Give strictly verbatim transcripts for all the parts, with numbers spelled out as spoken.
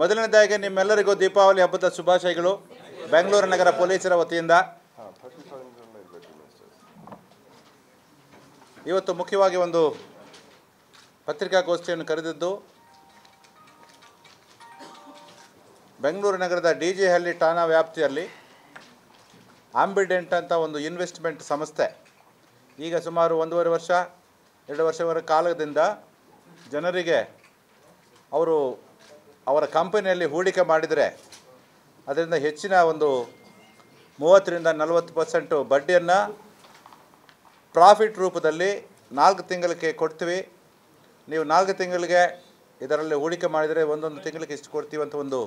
ಮೊದಲನೇದಾಗಿ ನಿಮ್ಮೆಲ್ಲರಿಗೂ ದೀಪಾವಳಿ ಹಬ್ಬದ ಶುಭಾಶಯಗಳು. ಬೆಂಗಳೂರು ನಗರ ಪೊಲೀಸರ ವತಿಯಿಂದ ಇವತ್ತು ಮುಖ್ಯವಾಗಿ ಒಂದು ಪತ್ರಿಕಾಗೋಷ್ಠಿಯನ್ನು ಕರೆದಿದ್ದು, ಬೆಂಗಳೂರು ನಗರದ ಡಿ ಜೆ ಹಳ್ಳಿ ಠಾಣಾ ವ್ಯಾಪ್ತಿಯಲ್ಲಿ ಆಂಬಿಡೆಂಟ್ ಅಂತ ಒಂದು ಇನ್ವೆಸ್ಟ್ಮೆಂಟ್ ಸಂಸ್ಥೆ ಈಗ ಸುಮಾರು ಒಂದೂವರೆ ವರ್ಷ ಎರಡು ವರ್ಷವರ ಕಾಲದಿಂದ ಜನರಿಗೆ ಅವರು ಅವರ ಕಂಪನಿಯಲ್ಲಿ ಹೂಡಿಕೆ ಮಾಡಿದರೆ ಅದರಿಂದ ಹೆಚ್ಚಿನ ಒಂದು ಮೂವತ್ತರಿಂದ ನಲವತ್ತು ಪರ್ಸೆಂಟು ಬಡ್ಡಿಯನ್ನು ಪ್ರಾಫಿಟ್ ರೂಪದಲ್ಲಿ ನಾಲ್ಕು ತಿಂಗಳಿಗೆ ಕೊಡ್ತೀವಿ, ನೀವು ನಾಲ್ಕು ತಿಂಗಳಿಗೆ ಇದರಲ್ಲಿ ಹೂಡಿಕೆ ಮಾಡಿದರೆ ಒಂದೊಂದು ತಿಂಗಳಿಗೆ ಇಷ್ಟು ಕೊಡ್ತೀವಿ ಅಂತ ಒಂದು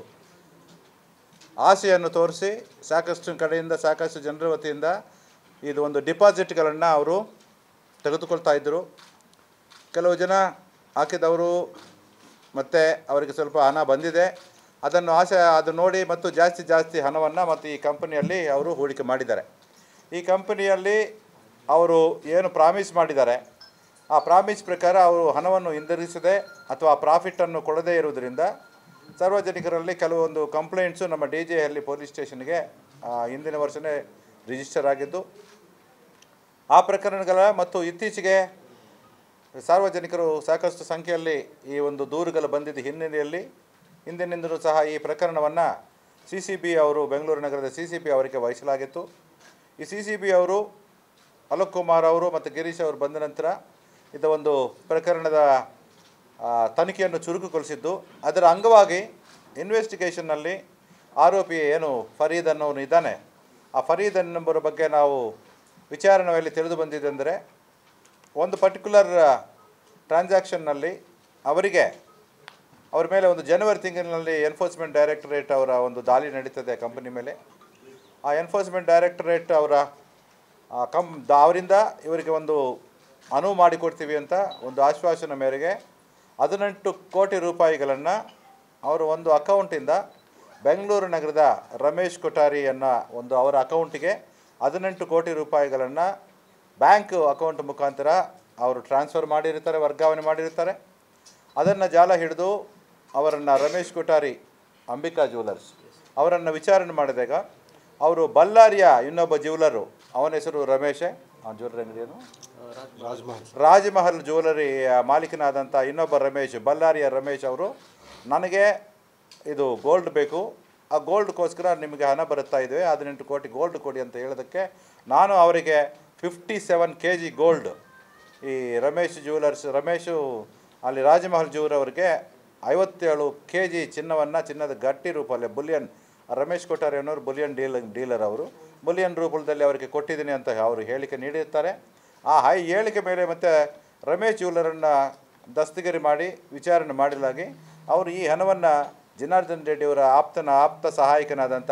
ಆಸೆಯನ್ನು ತೋರಿಸಿ ಸಾಕಷ್ಟು ಕಡೆಯಿಂದ ಸಾಕಷ್ಟು ಜನರ ವತಿಯಿಂದ ಇದು ಒಂದು ಡಿಪಾಸಿಟ್ಗಳನ್ನು ಅವರು ತೆಗೆದುಕೊಳ್ತಾ ಇದ್ದರು. ಕೆಲವು ಜನ ಹಾಕಿದವರು ಮತ್ತು ಅವರಿಗೆ ಸ್ವಲ್ಪ ಹಣ ಬಂದಿದೆ, ಅದನ್ನು ಆಸೆ ಅದು ನೋಡಿ ಮತ್ತು ಜಾಸ್ತಿ ಜಾಸ್ತಿ ಹಣವನ್ನು ಮತ್ತು ಈ ಕಂಪನಿಯಲ್ಲಿ ಅವರು ಹೂಡಿಕೆ ಮಾಡಿದ್ದಾರೆ. ಈ ಕಂಪನಿಯಲ್ಲಿ ಅವರು ಏನು ಪ್ರಾಮಿಸ್ ಮಾಡಿದ್ದಾರೆ ಆ ಪ್ರಾಮಿಸ್ ಪ್ರಕಾರ ಅವರು ಹಣವನ್ನು ಹಿಂದಿರುಗಿಸದೆ ಅಥವಾ ಪ್ರಾಫಿಟನ್ನು ಕೊಡದೇ ಇರುವುದರಿಂದ ಸಾರ್ವಜನಿಕರಲ್ಲಿ ಕೆಲವೊಂದು ಕಂಪ್ಲೇಂಟ್ಸು ನಮ್ಮ ಡಿ ಜೆ ಹಳ್ಳಿ ಪೊಲೀಸ್ ಸ್ಟೇಷನ್ಗೆ ಹಿಂದಿನ ವರ್ಷವೇ ರಿಜಿಸ್ಟರ್ ಆಗಿದ್ದು, ಆ ಪ್ರಕರಣಗಳ ಮತ್ತು ಇತ್ತೀಚೆಗೆ ಸಾರ್ವಜನಿಕರು ಸಾಕಷ್ಟು ಸಂಖ್ಯೆಯಲ್ಲಿ ಈ ಒಂದು ದೂರುಗಳು ಬಂದಿದ್ದ ಹಿನ್ನೆಲೆಯಲ್ಲಿ ಹಿಂದಿನಿಂದಲೂ ಸಹ ಈ ಪ್ರಕರಣವನ್ನು ಸಿ ಸಿ ಬಿ ಅವರು ಬೆಂಗಳೂರು ನಗರದ ಸಿ ಸಿ ಬಿ ಅವರಿಗೆ ವಹಿಸಲಾಗಿತ್ತು. ಈ ಸಿ ಸಿ ಬಿ ಅವರು ಅಲೋಕ್ ಕುಮಾರ್ ಅವರು ಮತ್ತು ಗಿರೀಶ್ ಅವರು ಬಂದ ನಂತರ ಇದು ಒಂದು ಪ್ರಕರಣದ ತನಿಖೆಯನ್ನು ಚುರುಕುಗೊಳಿಸಿದ್ದು, ಅದರ ಅಂಗವಾಗಿ ಇನ್ವೆಸ್ಟಿಗೇಷನ್ನಲ್ಲಿ ಆರೋಪಿ ಏನು ಫರೀದ್ ಅನ್ನೋನು ಇದ್ದಾನೆ, ಆ ಫರೀದ್ ಅನ್ನೋರ ಬಗ್ಗೆ ನಾವು ವಿಚಾರಣೆಯಲ್ಲಿ ತಿಳಿದು ಬಂದಿದೆ ಅಂದರೆ ಒಂದು ಪರ್ಟಿಕ್ಯುಲರ್ ಟ್ರಾನ್ಸಾಕ್ಷನ್ನಲ್ಲಿ ಅವರಿಗೆ ಅವ್ರ ಮೇಲೆ ಒಂದು ಜನವರಿ ತಿಂಗಳಿನಲ್ಲಿ ಎನ್ಫೋರ್ಸ್ಮೆಂಟ್ ಡೈರೆಕ್ಟರೇಟ್ ಅವರ ಒಂದು ದಾಳಿ ನಡೀತದೆ ಕಂಪನಿ ಮೇಲೆ. ಆ ಎನ್ಫೋರ್ಸ್ಮೆಂಟ್ ಡೈರೆಕ್ಟರೇಟ್ ಅವರ ಕಂ ಅವರಿಂದ ಇವರಿಗೆ ಒಂದು ಅನುವು ಮಾಡಿಕೊಡ್ತೀವಿ ಅಂತ ಒಂದು ಆಶ್ವಾಸನೆ ಮೇರೆಗೆ ಹದಿನೆಂಟು ಕೋಟಿ ರೂಪಾಯಿಗಳನ್ನು ಅವರು ಒಂದು ಅಕೌಂಟಿಂದ ಬೆಂಗಳೂರು ನಗರದ ರಮೇಶ್ ಕೊಠಾರಿ ಅನ್ನೋ ಒಂದು ಅವರ ಅಕೌಂಟಿಗೆ ಹದಿನೆಂಟು ಕೋಟಿ ರೂಪಾಯಿಗಳನ್ನು ಬ್ಯಾಂಕ್ ಅಕೌಂಟ್ ಮುಖಾಂತರ ಅವರು ಟ್ರಾನ್ಸ್ಫರ್ ಮಾಡಿರ್ತಾರೆ, ವರ್ಗಾವಣೆ ಮಾಡಿರ್ತಾರೆ. ಅದನ್ನು ಜಾಲ ಹಿಡಿದು ಅವರನ್ನು ರಮೇಶ್ ಕೊಠಾರಿ ಅಂಬಿಕಾ ಜ್ಯುವೆಲ್ಲರ್ಸ್ ಅವರನ್ನು ವಿಚಾರಣೆ ಮಾಡಿದಾಗ ಅವರು ಬಳ್ಳಾರಿಯ ಇನ್ನೊಬ್ಬ ಜ್ಯುವೆಲ್ಲರು, ಅವನ ಹೆಸರು ರಮೇಶೇ, ಆ ಜ್ಯುವೆಲ್ಲರಿ ಅಂಗಡಿಯನ್ನು ರಾಜ್ ಮಹಲ್ ರಾಜ್ ಮಹಲ್ ಜ್ಯುವೆಲ್ಲರಿ ಮಾಲೀಕನಾದಂಥ ಇನ್ನೊಬ್ಬ ರಮೇಶ್, ಬಳ್ಳಾರಿಯ ರಮೇಶ್ ಅವರು ನನಗೆ ಇದು ಗೋಲ್ಡ್ ಬೇಕು, ಆ ಗೋಲ್ಡ್ಗೋಸ್ಕರ ನಿಮಗೆ ಹಣ ಬರುತ್ತಾ ಇದ್ದೇವೆ, ಹದಿನೆಂಟು ಕೋಟಿ ಗೋಲ್ಡ್ ಕೊಡಿ ಅಂತ ಹೇಳೋದಕ್ಕೆ ನಾನು ಅವರಿಗೆ fifty seven K G gold ಈ ರಮೇಶ್ ಜ್ಯುವೆಲ್ಲರ್ಸ್ ರಮೇಶು ಅಲ್ಲಿ ರಾಜಮಹಲ್ ಜ್ಯೂರ್ ಅವರಿಗೆ ಐವತ್ತೇಳು ಕೆ ಜಿ ಚಿನ್ನವನ್ನು ಚಿನ್ನದ ಗಟ್ಟಿ ರೂಪದಲ್ಲಿ ಬುಲಿಯನ್ ರಮೇಶ್ ಕೊಠಾರಿ ಅನ್ನೋರು ಬುಲಿಯನ್ ಡೀಲ್ ಡೀಲರ್ ಅವರು ಬುಲಿಯನ್ ರೂಪದಲ್ಲಿ ಅವರಿಗೆ ಕೊಟ್ಟಿದ್ದೀನಿ ಅಂತ ಅವರು ಹೇಳಿಕೆ ನೀಡಿರ್ತಾರೆ. ಆ ಹೈ ಹೇಳಿಕೆ ಮೇಲೆ ಮತ್ತು ರಮೇಶ್ ಜ್ಯುವೆಲ್ಲರನ್ನು ದಸ್ತಗಿರಿ ಮಾಡಿ ವಿಚಾರಣೆ ಮಾಡಿಲಾಗಿ ಅವರು ಈ ಹಣವನ್ನು ಜನಾರ್ದನ್ ರೆಡ್ಡಿಯವರ ಆಪ್ತನ ಆಪ್ತ ಸಹಾಯಕನಾದಂಥ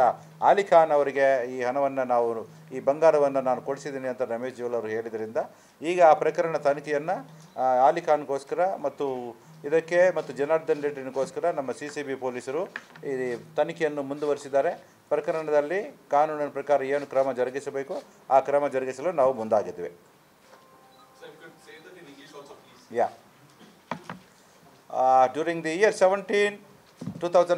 ಅಲಿಖಾನ್ ಅವರಿಗೆ ಈ ಹಣವನ್ನು ನಾವು ಈ ಬಂಗಾರವನ್ನು ನಾನು ಕೊಡಿಸಿದ್ದೀನಿ ಅಂತ ರಮೇಶ್ ಜ್ಯುವೆಲ್ಲರು ಹೇಳಿದ್ರಿಂದ ಈಗ ಆ ಪ್ರಕರಣ ತನಿಖೆಯನ್ನು ಅಲಿಖಾನ್ಗೋಸ್ಕರ ಮತ್ತು ಇದಕ್ಕೆ ಮತ್ತು ಜನಾರ್ದನ್ ರೆಡ್ಡಿಗೋಸ್ಕರ ನಮ್ಮ ಸಿ ಸಿ ಬಿ ಪೊಲೀಸರು ಈ ತನಿಖೆಯನ್ನು ಮುಂದುವರಿಸಿದ್ದಾರೆ. ಪ್ರಕರಣದಲ್ಲಿ ಕಾನೂನಿನ ಪ್ರಕಾರ ಏನು ಕ್ರಮ ಜರುಗಿಸಬೇಕು ಆ ಕ್ರಮ ಜರುಗಿಸಲು ನಾವು ಮುಂದಾಗಿದ್ವಿ. ಯಾ during the year seventeen two thousand